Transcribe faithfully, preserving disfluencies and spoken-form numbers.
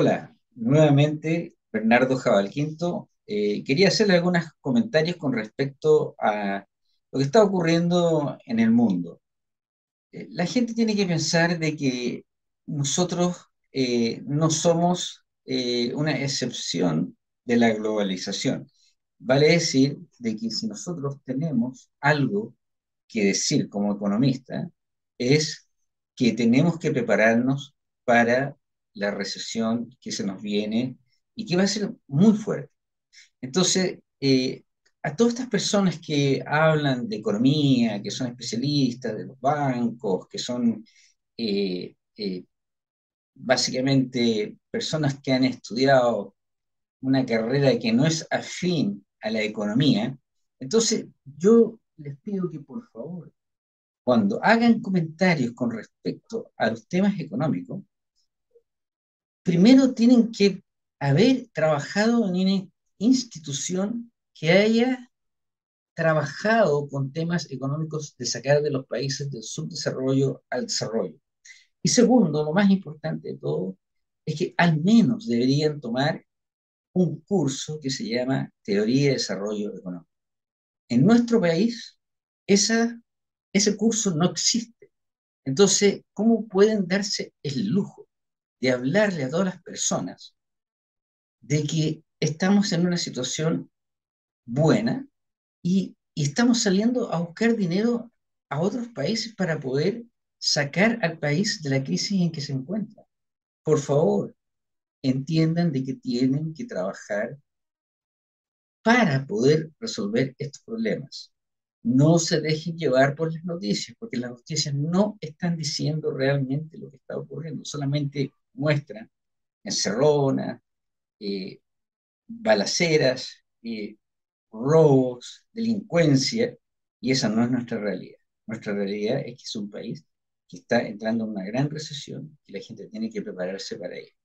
Hola, nuevamente Bernardo Javalquinto. Eh, quería hacerle algunos comentarios con respecto a lo que está ocurriendo en el mundo. Eh, la gente tiene que pensar de que nosotros eh, no somos eh, una excepción de la globalización. Vale decir de que si nosotros tenemos algo que decir como economista, es que tenemos que prepararnos para la recesión que se nos viene y que va a ser muy fuerte. Entonces, eh, a todas estas personas que hablan de economía, que son especialistas de los bancos, que son eh, eh, básicamente personas que han estudiado una carrera que no es afín a la economía, entonces yo les pido que por favor, cuando hagan comentarios con respecto a los temas económicos, primero tienen que haber trabajado en una institución que haya trabajado con temas económicos de sacar de los países del subdesarrollo al desarrollo. Y segundo, lo más importante de todo, es que al menos deberían tomar un curso que se llama Teoría de Desarrollo Económico. En nuestro país, esa, ese curso no existe. Entonces, ¿cómo pueden darse el lujo de hablarle a todas las personas de que estamos en una situación buena y, y estamos saliendo a buscar dinero a otros países para poder sacar al país de la crisis en que se encuentra? Por favor, entiendan de que tienen que trabajar para poder resolver estos problemas. No se dejen llevar por las noticias, porque las noticias no están diciendo realmente lo que está ocurriendo, solamente muestran encerronas, eh, balaceras, eh, robos, delincuencia, y esa no es nuestra realidad. Nuestra realidad es que es un país que está entrando en una gran recesión y la gente tiene que prepararse para ello.